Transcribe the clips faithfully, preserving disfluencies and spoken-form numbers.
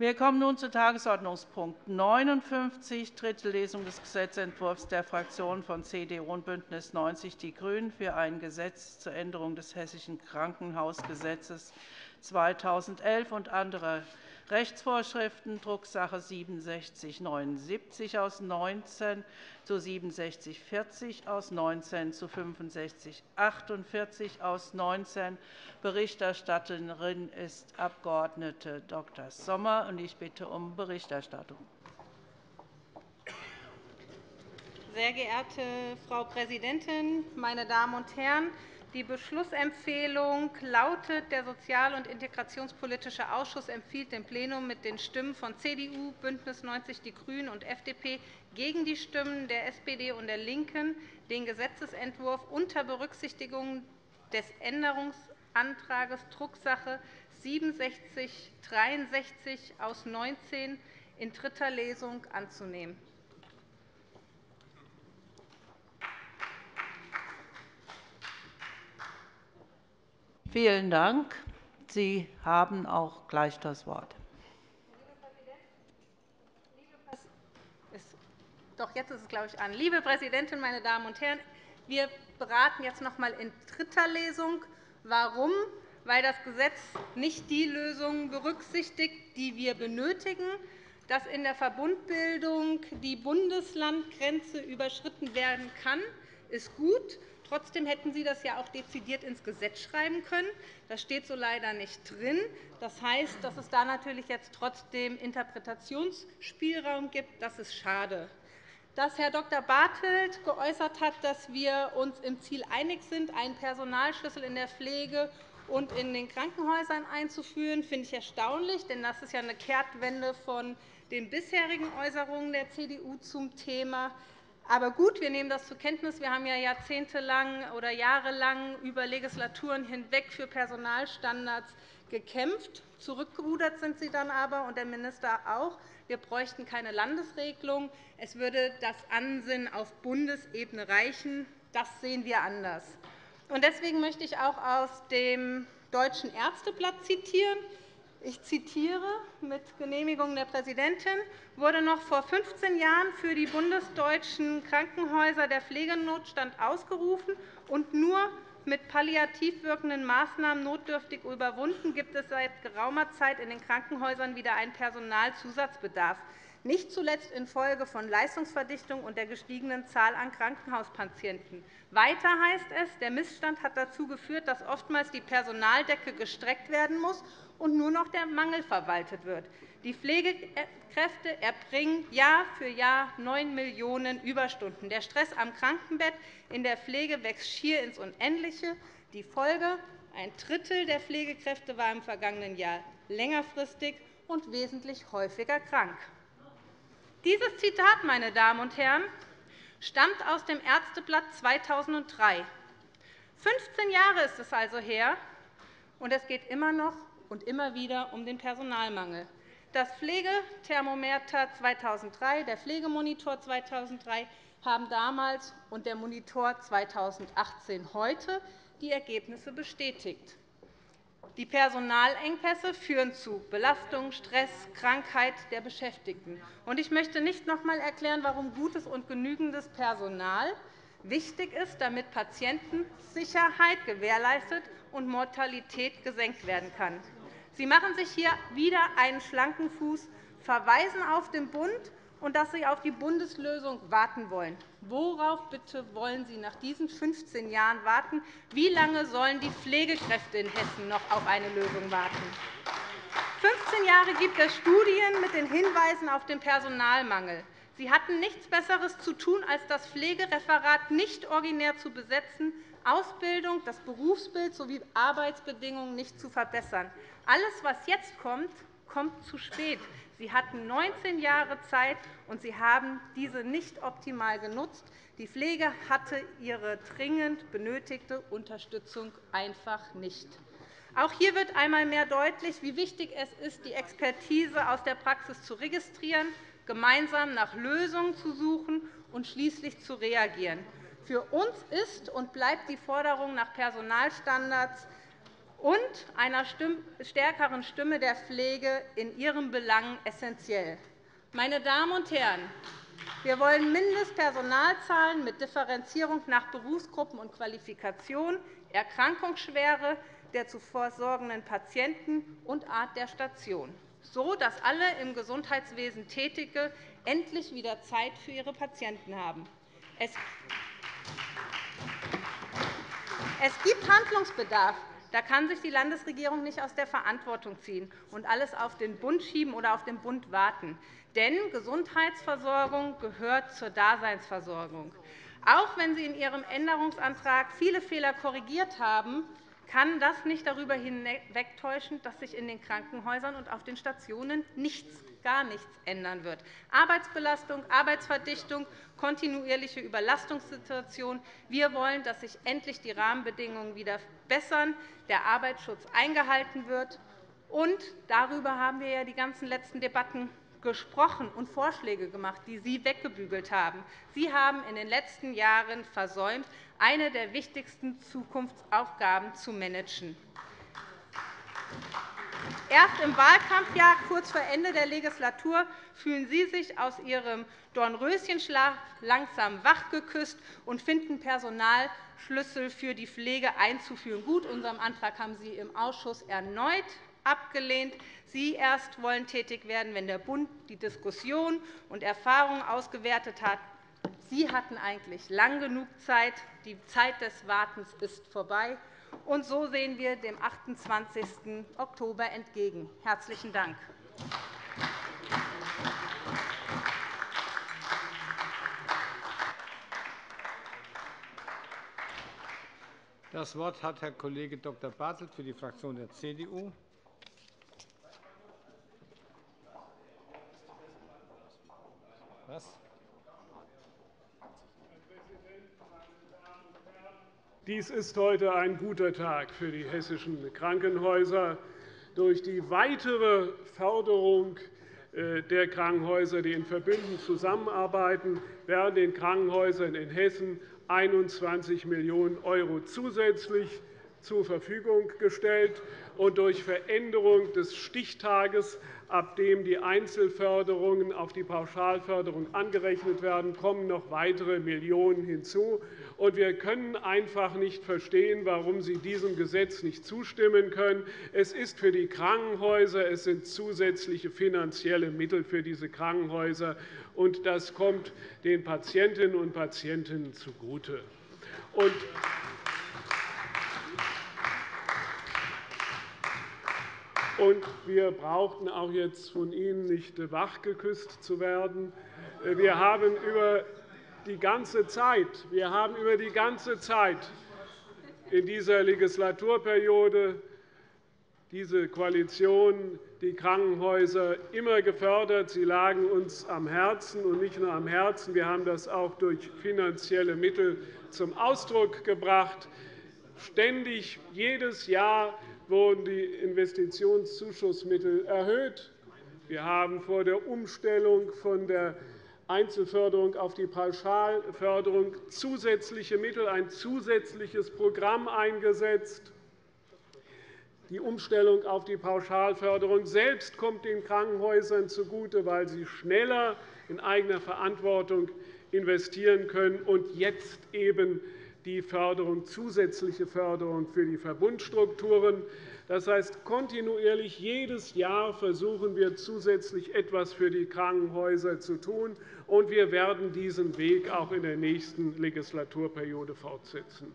Wir kommen nun zu Tagesordnungspunkt neunundfünfzig, dritte Lesung des Gesetzentwurfs der Fraktionen von C D U und BÜNDNIS neunzig die GRÜNEN für ein Gesetz zur Änderung des Hessischen Krankenhausgesetzes zweitausendelf und anderer Rechtsvorschriften, Drucksache sechs sieben sieben neun aus neunzehn zu sechs sieben vier null aus neunzehn zu fünf sechs vier acht aus neunzehn. Berichterstatterin ist Abg. Doktor Sommer. Ich bitte um Berichterstattung. Sehr geehrte Frau Präsidentin, meine Damen und Herren! Die Beschlussempfehlung lautet, der Sozial- und Integrationspolitische Ausschuss empfiehlt dem Plenum mit den Stimmen von C D U, BÜNDNIS neunzig die GRÜNEN und F D P gegen die Stimmen der S P D und der LINKEN, den Gesetzentwurf unter Berücksichtigung des Änderungsantrags Drucksache sechs sieben sechs drei aus neunzehn in dritter Lesung anzunehmen. Vielen Dank. Sie haben auch gleich das Wort. Doch jetzt ist es, glaube ich, an. Liebe Präsidentin, meine Damen und Herren, wir beraten jetzt noch einmal in dritter Lesung. Warum? Weil das Gesetz nicht die Lösungen berücksichtigt, die wir benötigen, dass in der Verbundbildung die Bundeslandgrenze überschritten werden kann, ist gut. Trotzdem hätten Sie das ja auch dezidiert ins Gesetz schreiben können. Das steht so leider nicht drin. Das heißt, dass es da natürlich jetzt trotzdem Interpretationsspielraum gibt. Das ist schade. Dass Herr Doktor Bartelt geäußert hat, dass wir uns im Ziel einig sind, einen Personalschlüssel in der Pflege und in den Krankenhäusern einzuführen, finde ich erstaunlich, denn das ist ja eine Kehrtwende von den bisherigen Äußerungen der C D U zum Thema. Aber gut, wir nehmen das zur Kenntnis. Wir haben ja jahrzehntelang oder jahrelang über Legislaturen hinweg für Personalstandards gekämpft. Zurückgerudert sind sie dann aber, und der Minister auch. Wir bräuchten keine Landesregelung. Es würde das Ansinnen auf Bundesebene reichen. Das sehen wir anders. Deswegen möchte ich auch aus dem Deutschen Ärzteblatt zitieren. Ich zitiere, mit Genehmigung der Präsidentin wurde noch vor fünfzehn Jahren für die bundesdeutschen Krankenhäuser der Pflegenotstand ausgerufen und nur mit palliativ wirkenden Maßnahmen notdürftig überwunden, gibt es seit geraumer Zeit in den Krankenhäusern wieder einen Personalzusatzbedarf, nicht zuletzt infolge von Leistungsverdichtung und der gestiegenen Zahl an Krankenhauspatienten. Weiter heißt es, der Missstand hat dazu geführt, dass oftmals die Personaldecke gestreckt werden muss und nur noch der Mangel verwaltet wird. Die Pflegekräfte erbringen Jahr für Jahr neun Millionen Überstunden. Der Stress am Krankenbett in der Pflege wächst schier ins Unendliche. Die Folge: Ein Drittel der Pflegekräfte war im vergangenen Jahr längerfristig und wesentlich häufiger krank. Dieses Zitat, meine Damen und Herren, stammt aus dem Ärzteblatt zweitausenddrei. fünfzehn Jahre ist es also her, und es geht immer noch und immer wieder um den Personalmangel. Das Pflegethermometer zweitausenddrei, der Pflegemonitor zweitausenddrei haben damals und der Monitor zweitausendachtzehn heute die Ergebnisse bestätigt. Die Personalengpässe führen zu Belastung, Stress, Krankheit der Beschäftigten. Ich möchte nicht noch einmal erklären, warum gutes und genügendes Personal wichtig ist, damit Patientensicherheit gewährleistet und Mortalität gesenkt werden kann. Sie machen sich hier wieder einen schlanken Fuß, verweisen auf den Bund und dass Sie auf die Bundeslösung warten wollen. Worauf bitte wollen Sie nach diesen fünfzehn Jahren warten? Wie lange sollen die Pflegekräfte in Hessen noch auf eine Lösung warten? fünfzehn Jahre gibt es Studien mit den Hinweisen auf den Personalmangel. Sie hatten nichts Besseres zu tun, als das Pflegereferat nicht originär zu besetzen, Ausbildung, das Berufsbild sowie Arbeitsbedingungen nicht zu verbessern. Alles, was jetzt kommt, kommt zu spät. Sie hatten neunzehn Jahre Zeit, und Sie haben diese nicht optimal genutzt. Die Pflege hatte ihre dringend benötigte Unterstützung einfach nicht. Auch hier wird einmal mehr deutlich, wie wichtig es ist, die Expertise aus der Praxis zu registrieren, gemeinsam nach Lösungen zu suchen und schließlich zu reagieren. Für uns ist und bleibt die Forderung nach Personalstandards und einer stärkeren Stimme der Pflege in ihren Belangen essentiell. Meine Damen und Herren, wir wollen Mindestpersonalzahlen mit Differenzierung nach Berufsgruppen und Qualifikation, Erkrankungsschwere der zu versorgenden Patienten und Art der Station, so dass alle im Gesundheitswesen Tätige endlich wieder Zeit für ihre Patienten haben. Es gibt Handlungsbedarf. Da kann sich die Landesregierung nicht aus der Verantwortung ziehen und alles auf den Bund schieben oder auf den Bund warten. Denn Gesundheitsversorgung gehört zur Daseinsversorgung. Auch wenn Sie in Ihrem Änderungsantrag viele Fehler korrigiert haben, kann das nicht darüber hinwegtäuschen, dass sich in den Krankenhäusern und auf den Stationen nichts, gar nichts ändern wird. Arbeitsbelastung, Arbeitsverdichtung, kontinuierliche Überlastungssituation. Wir wollen, dass sich endlich die Rahmenbedingungen wieder bessern, der Arbeitsschutz eingehalten wird. Und darüber haben wir ja die ganzen letzten Debatten gesprochen und Vorschläge gemacht, die Sie weggebügelt haben. Sie haben in den letzten Jahren versäumt, eine der wichtigsten Zukunftsaufgaben zu managen. Erst im Wahlkampfjahr, kurz vor Ende der Legislatur, fühlen Sie sich aus Ihrem Dornröschenschlaf langsam wachgeküsst und finden Personalschlüssel für die Pflege einzuführen. Gut, unseren Antrag haben Sie im Ausschuss erneut abgelehnt. Sie erst wollen tätig werden, wenn der Bund die Diskussion und Erfahrungen ausgewertet hat. Sie hatten eigentlich lang genug Zeit. Die Zeit des Wartens ist vorbei. Und so sehen wir dem achtundzwanzigsten Oktober entgegen. Herzlichen Dank. Das Wort hat Herr Kollege Doktor Bartelt für die Fraktion der C D U. Was? Dies ist heute ein guter Tag für die hessischen Krankenhäuser. Durch die weitere Förderung der Krankenhäuser, die in Verbünden zusammenarbeiten, werden den Krankenhäusern in Hessen einundzwanzig Millionen Euro zusätzlich zur Verfügung gestellt. Und durch Veränderung des Stichtages, ab dem die Einzelförderungen auf die Pauschalförderung angerechnet werden, kommen noch weitere Millionen hinzu. Und wir können einfach nicht verstehen, warum Sie diesem Gesetz nicht zustimmen können. Es ist für die Krankenhäuser, es sind zusätzliche finanzielle Mittel für diese Krankenhäuser, und das kommt den Patientinnen und Patienten zugute. Und Und wir brauchten auch jetzt von Ihnen nicht wachgeküsst zu werden. Wir haben über die ganze Zeit, wir haben über die ganze Zeit in dieser Legislaturperiode diese Koalition, die Krankenhäuser immer gefördert. Sie lagen uns am Herzen und nicht nur am Herzen. Wir haben das auch durch finanzielle Mittel zum Ausdruck gebracht. Ständig, jedes Jahr wurden die Investitionszuschussmittel erhöht. Wir haben vor der Umstellung von der Einzelförderung auf die Pauschalförderung zusätzliche Mittel, ein zusätzliches Programm eingesetzt. Die Umstellung auf die Pauschalförderung selbst kommt den Krankenhäusern zugute, weil sie schneller in eigener Verantwortung investieren können und jetzt eben die Förderung, zusätzliche Förderung für die Verbundstrukturen. Das heißt, kontinuierlich jedes Jahr versuchen wir, zusätzlich etwas für die Krankenhäuser zu tun. Und wir werden diesen Weg auch in der nächsten Legislaturperiode fortsetzen.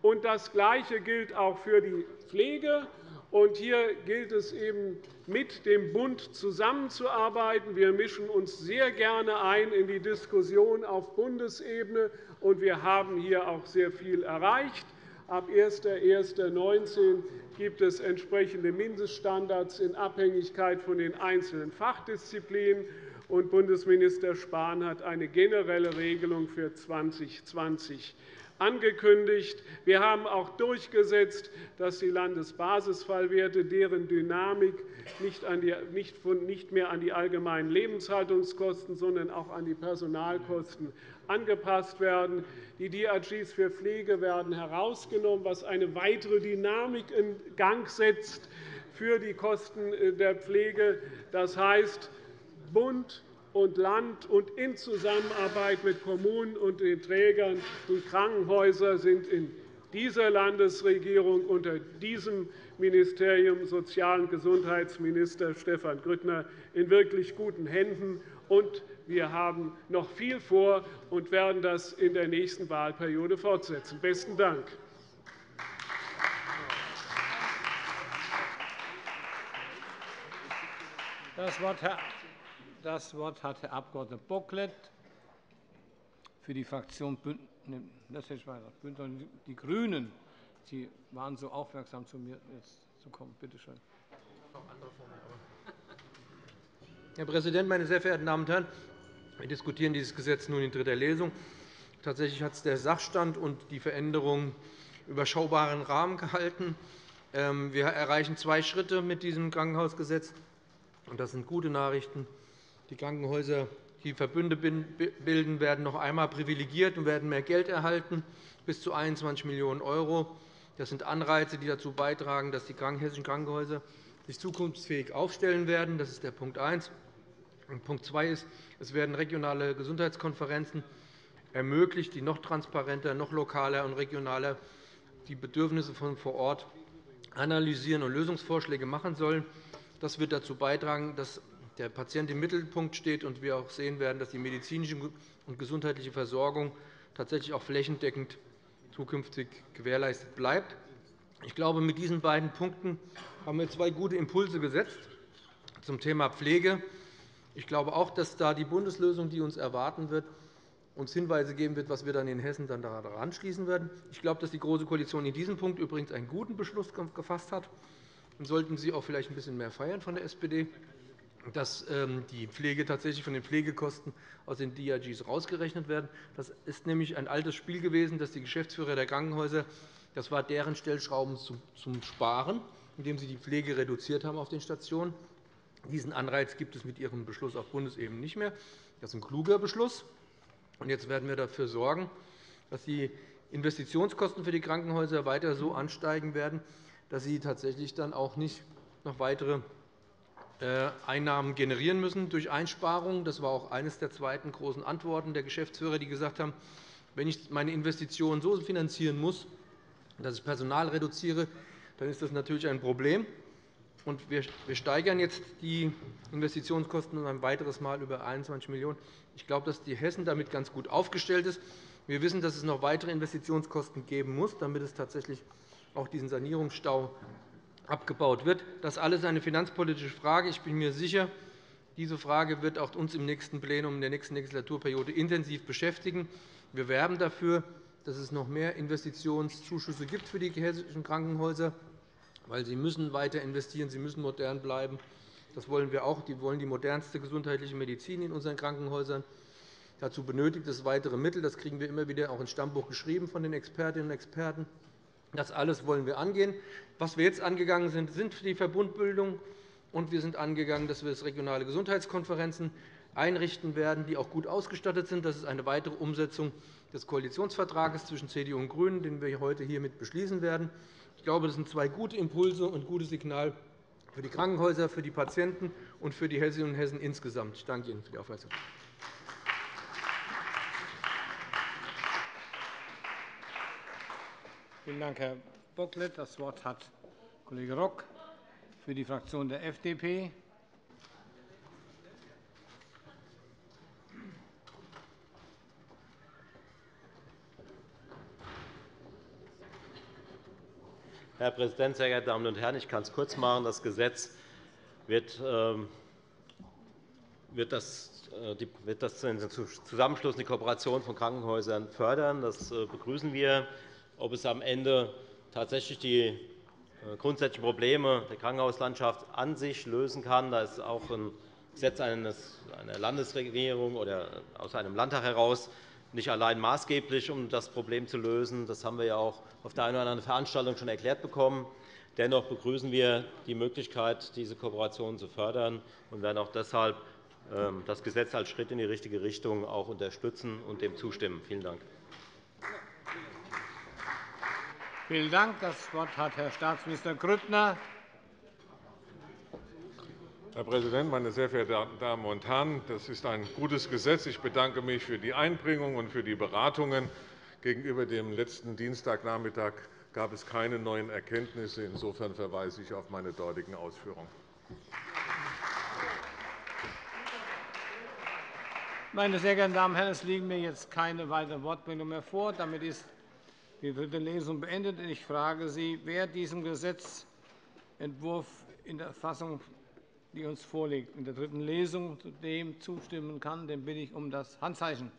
Und das Gleiche gilt auch für die Pflege. Und hier gilt es eben, mit dem Bund zusammenzuarbeiten. Wir mischen uns sehr gerne ein in die Diskussion auf Bundesebene, und wir haben hier auch sehr viel erreicht. Ab ersten Januar neunzehn gibt es entsprechende Mindeststandards in Abhängigkeit von den einzelnen Fachdisziplinen, und Bundesminister Spahn hat eine generelle Regelung für zwanzig zwanzig angekündigt. Wir haben auch durchgesetzt, dass die Landesbasisfallwerte, deren Dynamik nicht mehr an die allgemeinen Lebenshaltungskosten, sondern auch an die Personalkosten angepasst werden. Die D R Gs für Pflege werden herausgenommen, was eine weitere Dynamik in Gang setzt für die Kosten der Pflege. Das heißt, Bund und Land und in Zusammenarbeit mit Kommunen und den Trägern, die Krankenhäuser, sind in dieser Landesregierung unter diesem Ministerium, Sozial- und Gesundheitsminister Stefan Grüttner, in wirklich guten Händen. Und wir haben noch viel vor und werden das in der nächsten Wahlperiode fortsetzen. – Besten Dank. Das Wort, Herr Das Wort hat Herr Abg. Bocklet für die Fraktion BÜNDNIS die GRÜNEN. Sie waren so aufmerksam, zu mir jetzt zu kommen. Bitte schön. Herr Präsident, meine sehr verehrten Damen und Herren! Wir diskutieren dieses Gesetz nun in dritter Lesung. Tatsächlich hat es der Sachstand und die Veränderungen im überschaubaren Rahmen gehalten. Wir erreichen zwei Schritte mit diesem Krankenhausgesetz. Das sind gute Nachrichten. Die Krankenhäuser, die Verbünde bilden, werden noch einmal privilegiert und werden mehr Geld erhalten, bis zu einundzwanzig Millionen Euro. Das sind Anreize, die dazu beitragen, dass die hessischen Krankenhäuser sich zukunftsfähig aufstellen werden. Das ist der Punkt eins. Und Punkt zwei ist, es werden regionale Gesundheitskonferenzen ermöglicht, die noch transparenter, noch lokaler und regionaler die Bedürfnisse von vor Ort analysieren und Lösungsvorschläge machen sollen. Das wird dazu beitragen, dass der Patient im Mittelpunkt steht und wir auch sehen werden, dass die medizinische und gesundheitliche Versorgung tatsächlich auch flächendeckend zukünftig gewährleistet bleibt. Ich glaube, mit diesen beiden Punkten haben wir zwei gute Impulse gesetzt zum Thema Pflege. Ich glaube auch, dass da die Bundeslösung, die uns erwarten wird, uns Hinweise geben wird, was wir dann in Hessen dann daran schließen werden. Ich glaube, dass die Große Koalition in diesem Punkt übrigens einen guten Beschluss gefasst hat. Und sollten Sie auch vielleicht ein bisschen mehr feiern von der S P D, dass die Pflege tatsächlich von den Pflegekosten aus den D R Gs rausgerechnet werden. Das ist nämlich ein altes Spiel gewesen, dass die Geschäftsführer der Krankenhäuser, das war deren Stellschrauben zum Sparen, indem sie die Pflege reduziert haben auf den Stationen. Diesen Anreiz gibt es mit Ihrem Beschluss auf Bundesebene nicht mehr. Das ist ein kluger Beschluss. Und jetzt werden wir dafür sorgen, dass die Investitionskosten für die Krankenhäuser weiter so ansteigen werden, dass sie tatsächlich dann auch nicht noch weitere Einnahmen generieren müssen durch Einsparungen. Das war auch eines der zweiten großen Antworten der Geschäftsführer, die gesagt haben, wenn ich meine Investitionen so finanzieren muss, dass ich Personal reduziere, dann ist das natürlich ein Problem. Und wir steigern jetzt die Investitionskosten um ein weiteres Mal über einundzwanzig Millionen Euro. Ich glaube, dass die Hessen damit ganz gut aufgestellt ist. Wir wissen, dass es noch weitere Investitionskosten geben muss, damit es tatsächlich auch diesen Sanierungsstau abgebaut wird. Das alles ist eine finanzpolitische Frage. Ich bin mir sicher, diese Frage wird auch uns im nächsten Plenum in der nächsten Legislaturperiode intensiv beschäftigen. Wir werben dafür, dass es noch mehr Investitionszuschüsse gibt für die hessischen Krankenhäuser, weil sie müssen weiter investieren, sie müssen modern bleiben. Das wollen wir auch. Wir wollen die modernste gesundheitliche Medizin in unseren Krankenhäusern. Dazu benötigt es weitere Mittel. Das kriegen wir immer wieder auch ins Stammbuch geschrieben von den Expertinnen und Experten. Das alles wollen wir angehen. Was wir jetzt angegangen sind, sind die Verbundbildung, und wir sind angegangen, dass wir regionale Gesundheitskonferenzen einrichten werden, die auch gut ausgestattet sind. Das ist eine weitere Umsetzung des Koalitionsvertrages zwischen C D U und GRÜNEN, den wir heute hiermit beschließen werden. Ich glaube, das sind zwei gute Impulse und ein gutes Signal für die Krankenhäuser, für die Patienten und für die Hessinnen und Hessen insgesamt. Ich danke Ihnen für die Aufmerksamkeit. Vielen Dank, Herr Bocklet. Das Wort hat Kollege Rock für die Fraktion der F D P. Herr Präsident, sehr geehrte Damen und Herren! Ich kann es kurz machen. Das Gesetz wird das den Zusammenschluss und die Kooperation von Krankenhäusern fördern. Das begrüßen wir. Ob es am Ende tatsächlich die grundsätzlichen Probleme der Krankenhauslandschaft an sich lösen kann, da ist auch ein Gesetz einer Landesregierung oder aus einem Landtag heraus nicht allein maßgeblich, um das Problem zu lösen. Das haben wir ja auch auf der einen oder anderen Veranstaltung schon erklärt bekommen. Dennoch begrüßen wir die Möglichkeit, diese Kooperation zu fördern, und werden auch deshalb das Gesetz als Schritt in die richtige Richtung auch unterstützen und dem zustimmen. Vielen Dank. Vielen Dank. Das Wort hat Herr Staatsminister Grüttner. Herr Präsident, meine sehr verehrten Damen und Herren! Das ist ein gutes Gesetz. Ich bedanke mich für die Einbringung und für die Beratungen. Gegenüber dem letzten Dienstagnachmittag gab es keine neuen Erkenntnisse. Insofern verweise ich auf meine dortigen Ausführungen. Meine sehr geehrten Damen und Herren, es liegen mir jetzt keine weiteren Wortmeldungen mehr vor. Damit ist die dritte Lesung beendet. Ich frage Sie, wer diesem Gesetzentwurf in der Fassung, die uns vorliegt, in der dritten Lesung dem zustimmen kann, den bitte ich um das Handzeichen.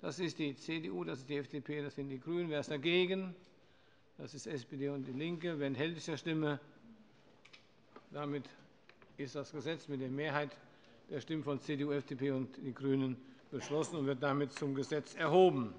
Das ist die C D U, das ist die F D P, das sind die GRÜNEN. Wer ist dagegen? Das ist S P D und DIE LINKE. Wer enthält sich der Stimme? Damit ist das Gesetz mit der Mehrheit der Stimmen von C D U, F D P und DIE GRÜNEN beschlossen und wird damit zum Gesetz erhoben.